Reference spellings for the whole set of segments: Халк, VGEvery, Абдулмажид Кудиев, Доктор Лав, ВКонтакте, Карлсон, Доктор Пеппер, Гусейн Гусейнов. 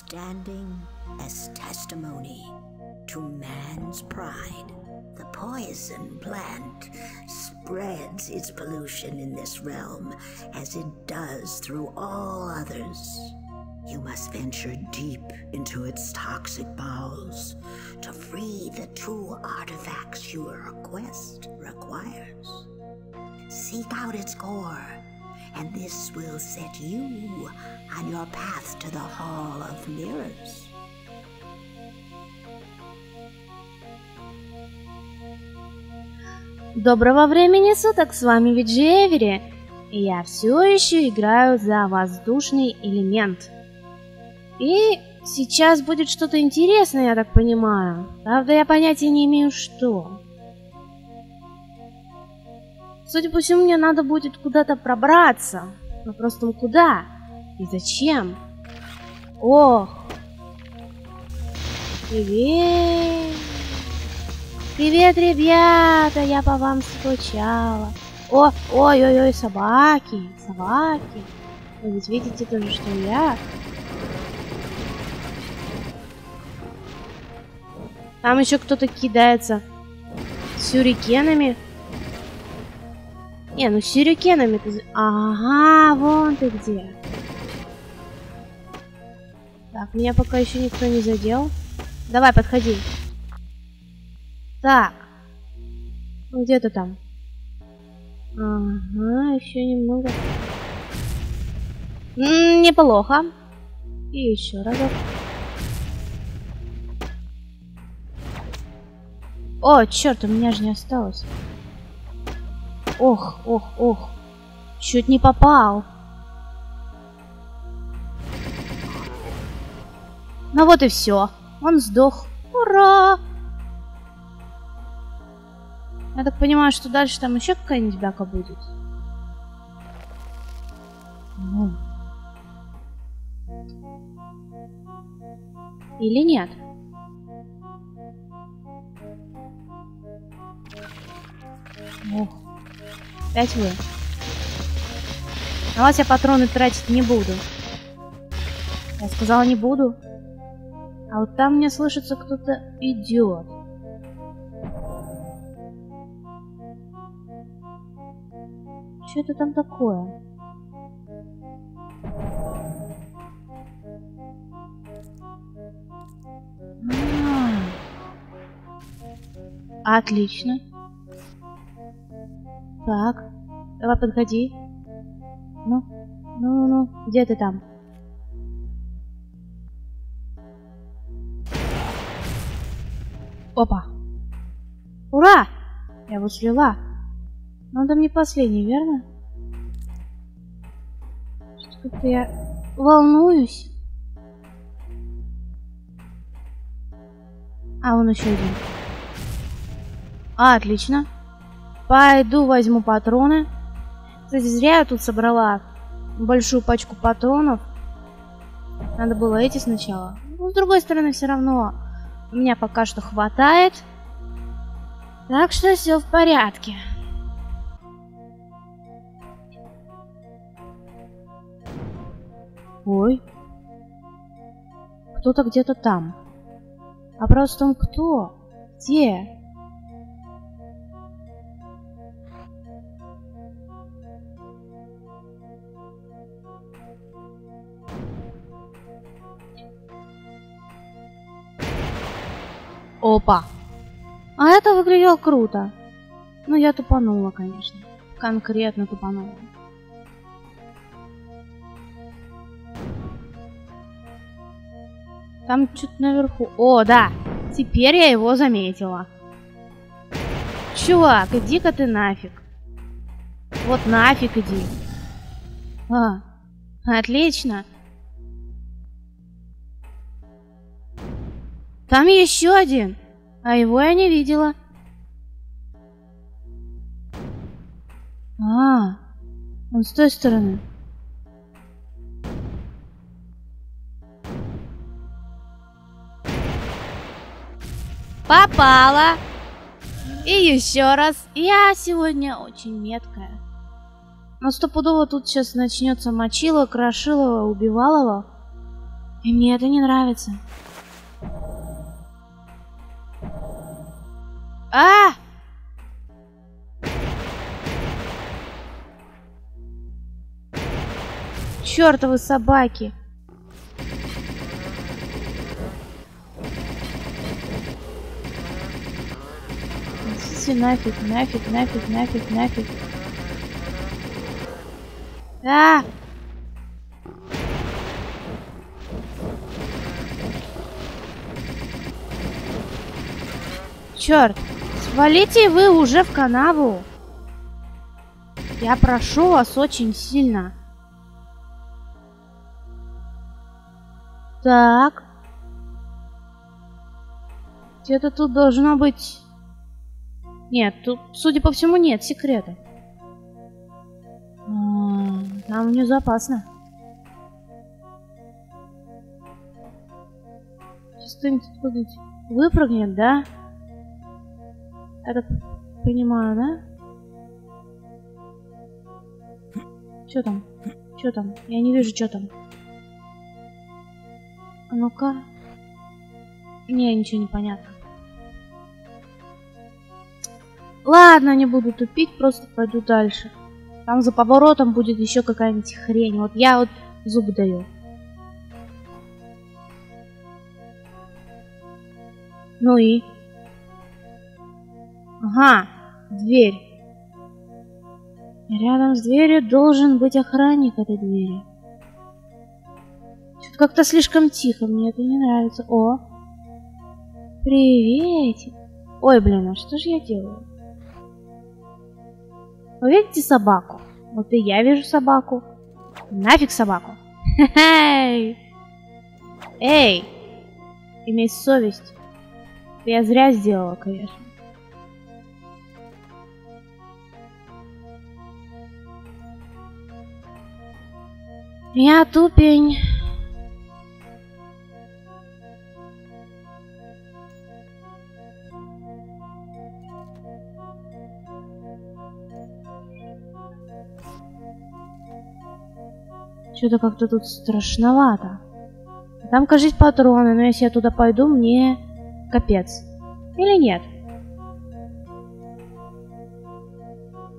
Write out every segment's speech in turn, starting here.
standing as testimony to man's pride. The poison plant spreads its pollution in this realm as it does through all others. You must venture deep into its toxic bowels to free the two artifacts your quest requires. Seek out its core, and this will set you on your path to the Hall of Mirrors. Доброго времени суток, с вами VGEvery, и я все еще играю за воздушный элемент. И сейчас будет что-то интересное, я так понимаю. Правда, я понятия не имею, что. Судя по всему, мне надо будет куда-то пробраться. Вопрос в том, куда и зачем. Ох! Привет! Привет, ребята! Я по вам скучала. О, ой-ой-ой, собаки! Собаки! Вы ведь видите тоже, что я... Там еще кто-то кидается сюрикенами. Не, ну сюрикенами ты... Ага, вон ты где. Так, меня пока еще никто не задел. Давай, подходи. Так. Ну где ты там? Ага, еще немного. Неплохо. И еще разок. О, черт, у меня же не осталось. Ох, ох, ох. Чуть не попал. Ну вот и все. Он сдох. Ура! Я так понимаю, что дальше там еще какая-нибудь бяка будет. Или нет? Ох, опять вы. На вас я патроны тратить не буду. Я сказала, не буду. А вот там мне слышится, кто-то идет. Что это там такое? Отлично. Так, давай подходи. Ну, ну, ну, где ты там? Опа. Ура! Я его слила. Но он там не последний, верно? Что-то как-то я волнуюсь. А, он еще один. А, отлично. Пойду возьму патроны. Кстати, зря я тут собрала большую пачку патронов. Надо было эти сначала. Но, с другой стороны, все равно у меня пока что хватает. Так что все в порядке. Ой. Кто-то где-то там. А просто он кто? Где? Опа! А это выглядело круто. Ну, я тупанула, конечно. Конкретно тупанула. Там что-то наверху. О, да! Теперь я его заметила. Чувак, иди-ка ты нафиг. Вот нафиг иди. А, отлично. Там еще один, а его я не видела. А, он с той стороны. Попала. И еще раз. Я сегодня очень меткая. Но стопудово тут сейчас начнется мочилово, крошилово, убивалово. И мне это не нравится. А! Чёртовы собаки! Идите нафиг, нафиг, нафиг, нафиг, нафиг. А! Черт, свалите вы уже в канаву. Я прошу вас очень сильно. Так. Где-то тут должно быть... Нет, тут, судя по всему, нет секрета. Там внизу опасно. Сейчас кто-нибудь откуда-нибудь выпрыгнет, да? Я так понимаю, да? Чё там? Чё там? Я не вижу, чё там. А ну-ка. Не, ничего не понятно. Ладно, не буду тупить, просто пойду дальше. Там за поворотом будет еще какая-нибудь хрень. Вот я вот зубы даю. Ну и... Ага, дверь. Рядом с дверью должен быть охранник этой двери. Что-то как-то слишком тихо, мне это не нравится. О! Приветик! Ой, блин, а что же я делаю? Вы видите собаку? Вот и я вижу собаку. Нафиг собаку! Хе-хей! Эй! Имей совесть. Я зря сделала, конечно. Я тупень. Что-то как-то тут страшновато. Там, кажется, патроны, но если я туда пойду, мне капец. Или нет?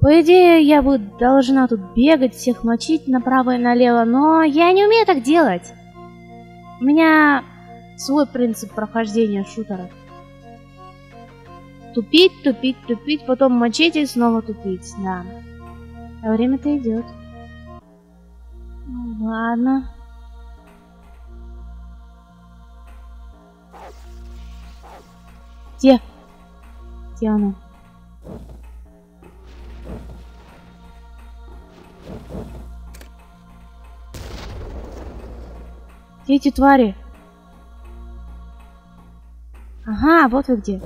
По идее, я бы должна тут бегать, всех мочить направо и налево, но я не умею так делать. У меня свой принцип прохождения шутеров. Тупить, тупить, тупить, потом мочить и снова тупить, да. А время-то идет. Ну, ладно. Где? Где она? Эти твари. Ага, вот вы где.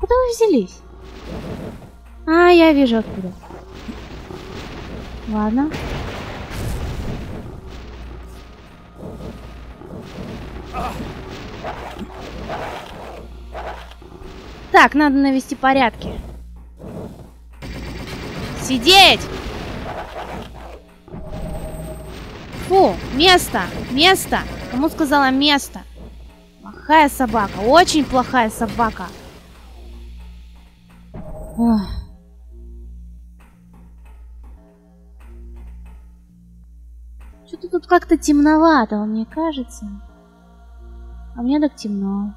Куда вы взялись? А, я вижу откуда. Ладно. Так, надо навести порядки. Сидеть! Фу, место, место. Кому сказала место? Плохая собака, очень плохая собака. Ох. Что-то тут как-то темновато, мне кажется. А мне так темно.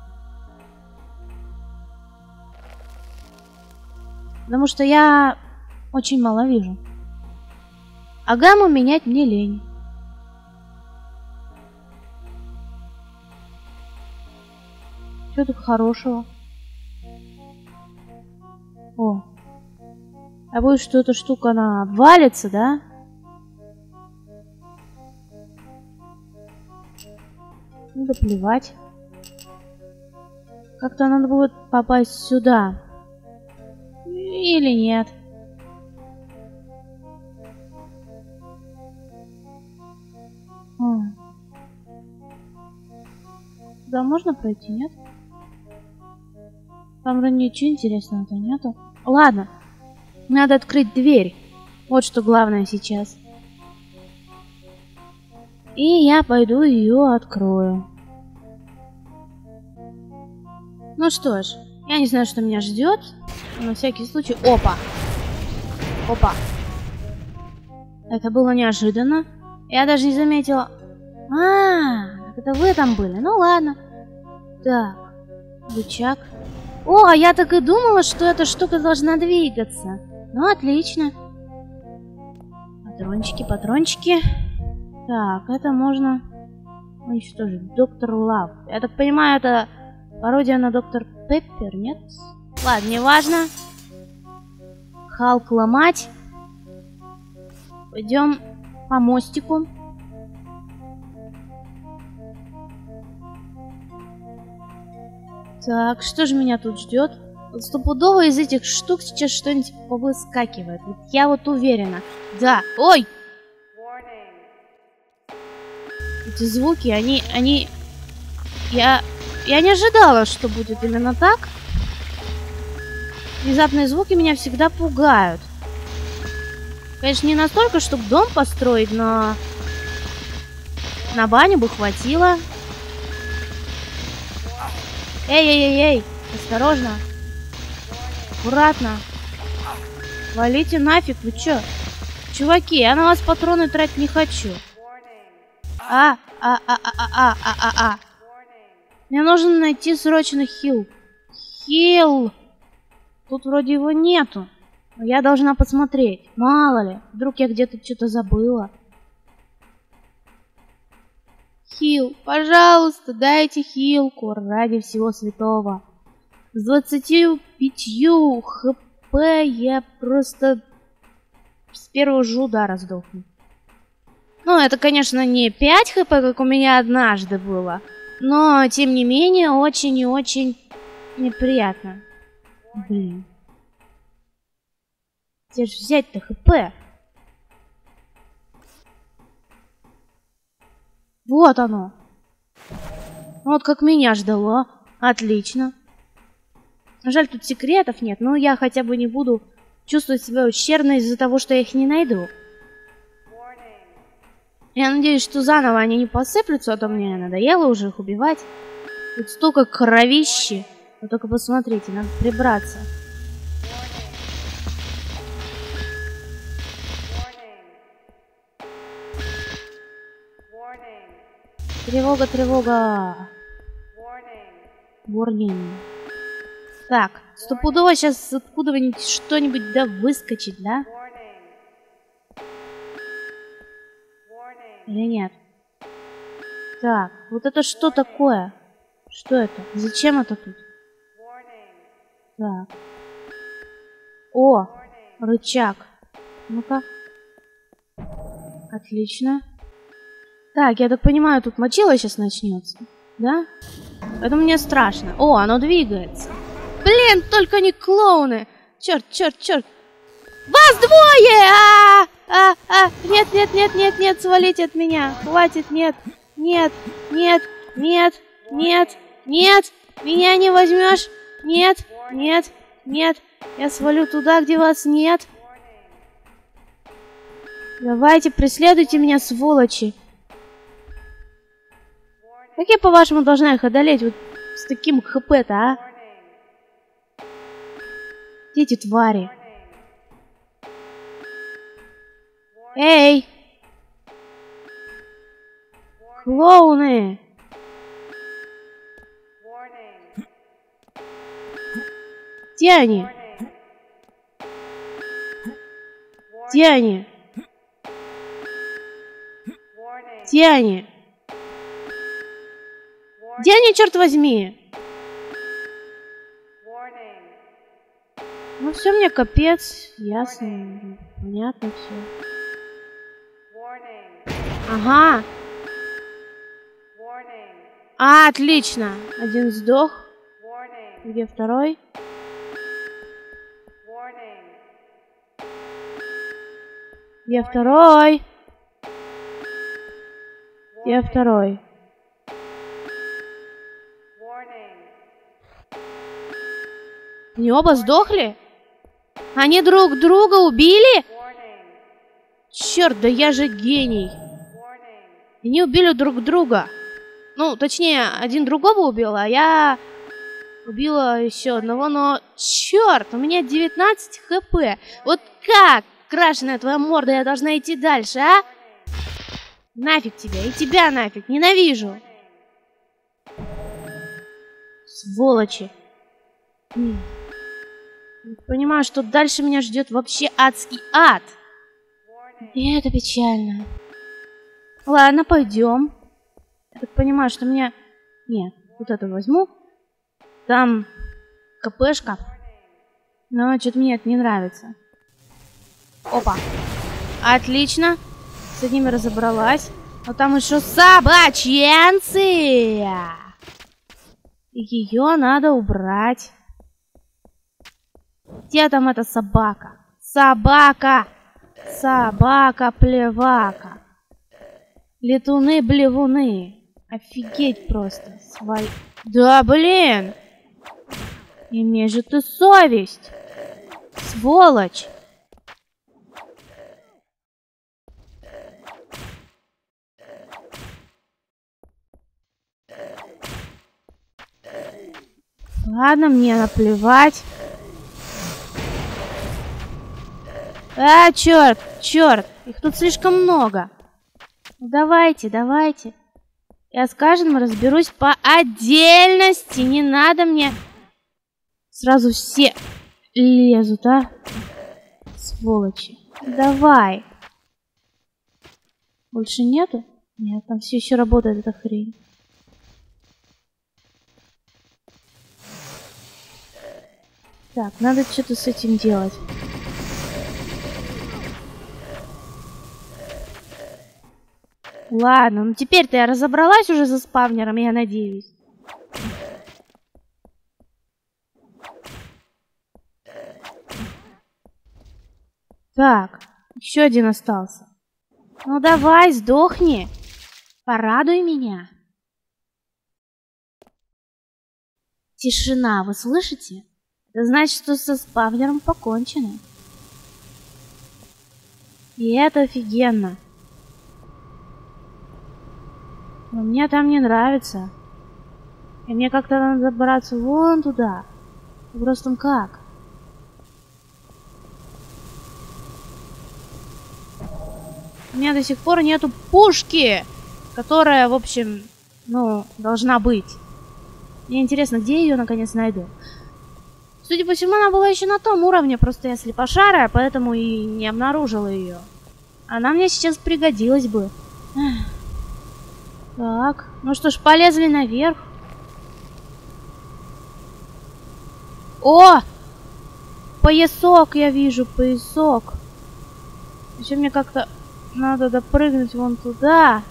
Потому что я очень мало вижу. А гамму менять мне лень. Что тут хорошего? О. А будет, что эта штука, она обвалится, да? Ну да плевать. Как-то надо будет попасть сюда. Или нет. О. Сюда можно пройти, нет? Там же ничего интересного-то нету. Ладно, надо открыть дверь. Вот что главное сейчас. И я пойду ее открою. Ну что ж, я не знаю, что меня ждет. Но на всякий случай... Опа! Опа! Это было неожиданно. Я даже не заметила... А, это вы там были. Ну ладно. Так. Рычаг. О, а я так и думала, что эта штука должна двигаться. Ну, отлично. Патрончики, патрончики. Так, это можно уничтожить. Доктор Лав. Я так понимаю, это пародия на Доктор Пеппер, нет? Ладно, не важно. Халк ломать. Пойдем по мостику. Так, что же меня тут ждет? Вот стопудово из этих штук сейчас что-нибудь повыскакивает. Вот я вот уверена. Да. Ой! Эти звуки, они... Я не ожидала, что будет именно так. Внезапные звуки меня всегда пугают. Конечно, не настолько, чтобы дом построить, но... на баню бы хватило. Эй-эй-эй-эй! Осторожно! Аккуратно! Валите нафиг, вы чё? Чуваки, я на вас патроны тратить не хочу. Мне нужно найти срочно хил. Хил! Тут вроде его нету. Но я должна посмотреть. Мало ли, вдруг я где-то что-то забыла. Хил, пожалуйста, дайте хилку ради всего святого. С 25 хп я просто с первого же удара сдохну. Ну, это, конечно, не 5 хп, как у меня однажды было. Но, тем не менее, очень и очень неприятно. Блин. Где же взять-то хп? Вот оно. Вот как меня ждало. Отлично. Жаль, тут секретов нет, но я хотя бы не буду чувствовать себя ущербно из-за того, что я их не найду. Я надеюсь, что заново они не посыплются, а то мне надоело уже их убивать. Тут столько кровищи. Вы только посмотрите, надо прибраться. Тревога, тревога. Warning. Так, стопудово сейчас откуда-нибудь что-нибудь да выскочит, да? Или нет? Так, вот это что такое? Что это? Зачем это тут? Так. О, рычаг. Ну-ка. Отлично. Так, я так понимаю, тут мочило сейчас начнется, да? Поэтому мне страшно. О, оно двигается. Блин, только не клоуны. Черт, черт, черт. Вас двое! Нет, нет, нет, нет, нет, свалите от меня. Хватит, нет, нет, нет, нет, нет, нет. Меня не возьмешь. Нет, нет, нет. Я свалю туда, где вас нет. Давайте, преследуйте меня, сволочи. Как я, по-вашему, должна их одолеть вот с таким хп-то, а? Дети твари. Эй! Клоуны! Где они? Где они? Где они? Где они, черт возьми? Ну все, мне капец. Ясно. Понятно все. Ага. А, отлично. Один сдох. Где второй? Где второй? Где второй? Они оба сдохли? Они друг друга убили? черт, да я же гений. И они убили друг друга. Ну, точнее, один другого убил, а я убила еще одного, но... Черт, у меня 19 хп. Вот как, крашеная твоя морда, я должна идти дальше, а? Нафиг тебя, и тебя нафиг, ненавижу. Сволочи. Понимаю, что дальше меня ждет вообще адский ад. И это печально. Ладно, пойдем. Я так понимаю, что меня... Нет, вот это возьму. Там КПшка. Но что-то мне это не нравится. Опа. Отлично. С ними разобралась. Но там еще собаченцы. Ее надо убрать. Где там эта собака? Собака! Собака-плевака. Летуны-блевуны. Офигеть просто. Да блин! Имей же ты совесть! Сволочь! Ладно, мне наплевать. А, черт, черт, их тут слишком много. Ну, давайте, давайте. Я с каждым разберусь по отдельности. Не надо мне. Сразу все лезут, а? Сволочи. Давай. Больше нету? Нет, там все еще работает эта хрень. Так, надо что-то с этим делать. Ладно, ну теперь-то я разобралась уже за спавнером, я надеюсь. Так, еще один остался. Ну давай, сдохни. Порадуй меня. Тишина, вы слышите? Это значит, что со спавнером покончено. И это офигенно. Но мне там не нравится. И мне как-то надо добраться вон туда. Просто как? У меня до сих пор нету пушки, которая, в общем, ну, должна быть. Мне интересно, где я ее наконец найду. Судя по всему, она была еще на том уровне, просто я слепошарая, поэтому и не обнаружила ее. Она мне сейчас пригодилась бы. Так, ну что ж, полезли наверх. О! Поясок я вижу, поясок. Еще мне как-то надо допрыгнуть вон туда.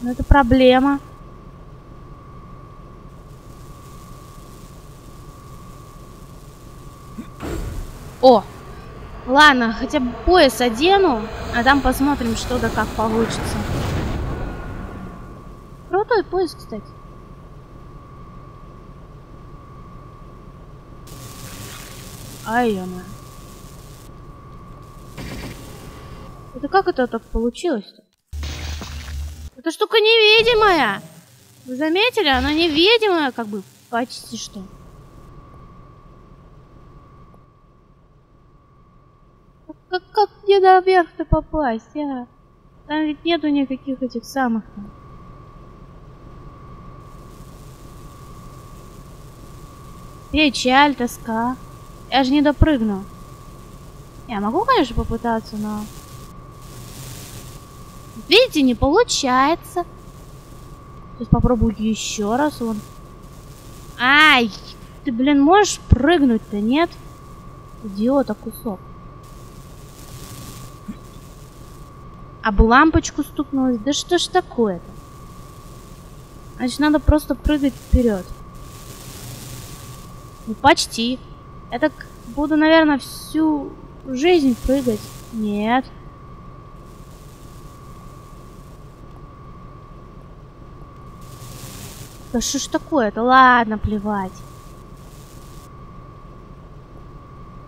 Но это проблема. О! Ладно, хотя бы пояс одену, а там посмотрим, что да как получится. Крутой пояс, кстати. Ай, ё-моё. Это как это так получилось-то? Эта штука невидимая! Вы заметили? Она невидимая, как бы, почти что. Как мне наверх-то попасть, а? Там ведь нету никаких этих самых. Печаль, тоска. Я же не допрыгну. Я могу, конечно, попытаться, но... Видите, не получается. Сейчас попробую еще раз вон. Ай! Ты, блин, можешь прыгнуть-то, нет? Идиота кусок. Об лампочку стукнулась. Да что ж такое-то? Значит, надо просто прыгать вперед. Ну, почти. Я так буду, наверное, всю жизнь прыгать. Нет. Да что ж такое-то? Ладно, плевать.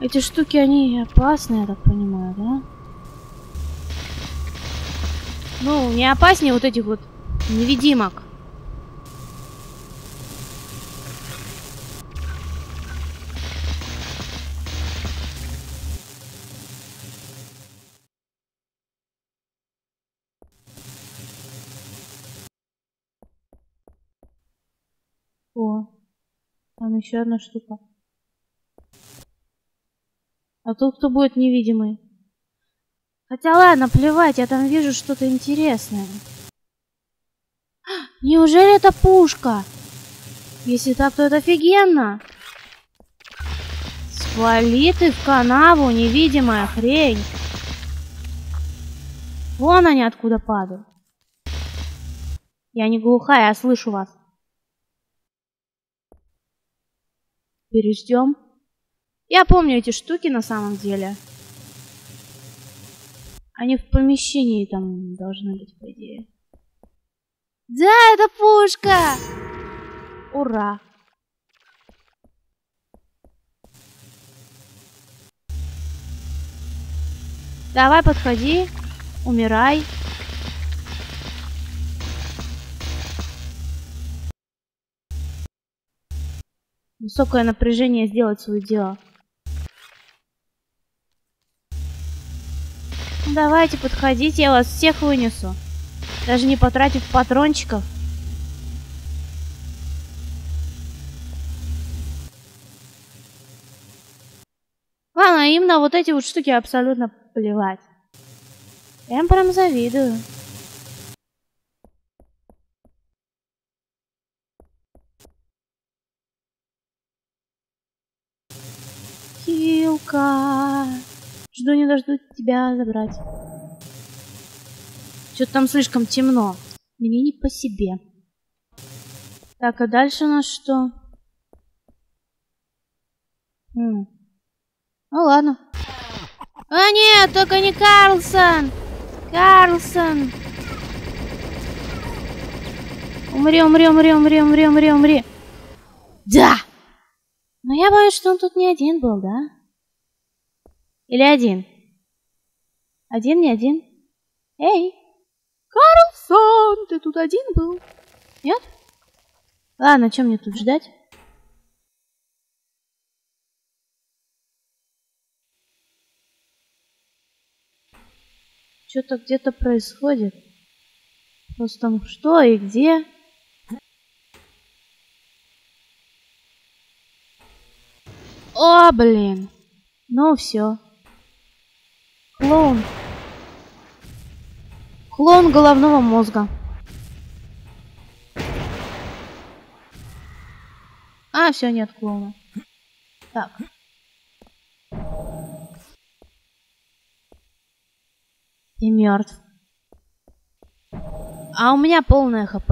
Эти штуки, они опасные, я так понимаю, да? Ну, не опаснее вот этих вот невидимок. О, там еще одна штука. А тут кто будет невидимый? Хотя ладно, плевать, я там вижу что-то интересное. Неужели это пушка? Если так, то это офигенно. Свали ты в канаву, невидимая хрень. Вон они откуда падают. Я не глухая, я слышу вас. Переждем. Я помню эти штуки на самом деле. Они в помещении там должны быть, по идее. Да, это пушка! Ура! Давай, подходи. Умирай. Высокое напряжение сделать свое дело. Давайте, подходите, я вас всех вынесу. Даже не потратив патрончиков. Ладно, им на вот эти вот штуки абсолютно плевать. Я им прям завидую. Хилка. Жду не дождусь тебя забрать. Что-то там слишком темно. Мне не по себе. Так, а дальше у нас что? Ну ладно. А нет, только не Карлсон! Карлсон! Умри, умри, умри, умри, умри, умри, умри. Да! Но я боюсь, что он тут не один был, да? Или один? Один, не один? Эй! Карлсон, ты тут один был? Нет? Ладно, чем мне тут ждать? Что-то где-то происходит. Просто там что и где? О, блин! Ну все. Клоун. Клоун головного мозга. А, все, нет клоуна. Так. Ты мертв. А у меня полное хп.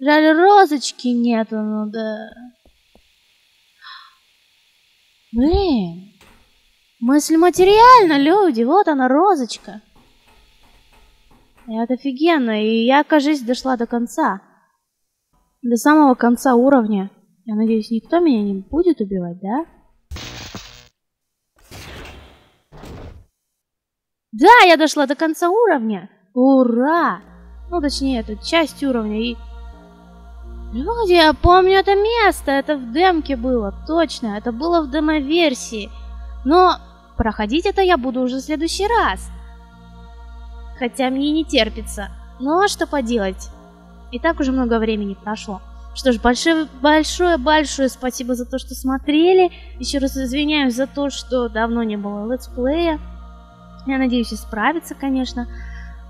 Жаль, розочки нету, ну да. Блин. Мысль материально, люди. Вот она, розочка. Это офигенно. И я, кажется, дошла до конца. До самого конца уровня. Я надеюсь, никто меня не будет убивать, да? Да, я дошла до конца уровня. Ура! Ну, точнее, это часть уровня. И... Люди, я помню это место. Это в демке было. Точно. Это было в демоверсии. Но проходить это я буду уже в следующий раз. Хотя мне не терпится. Но что поделать? И так уже много времени прошло. Что ж, большое-большое спасибо за то, что смотрели. Еще раз извиняюсь за то, что давно не было летсплея. Я надеюсь, исправиться, конечно.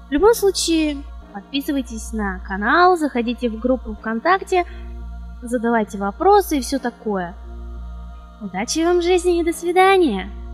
В любом случае, подписывайтесь на канал, заходите в группу ВКонтакте, задавайте вопросы и все такое. Удачи вам в жизни и до свидания!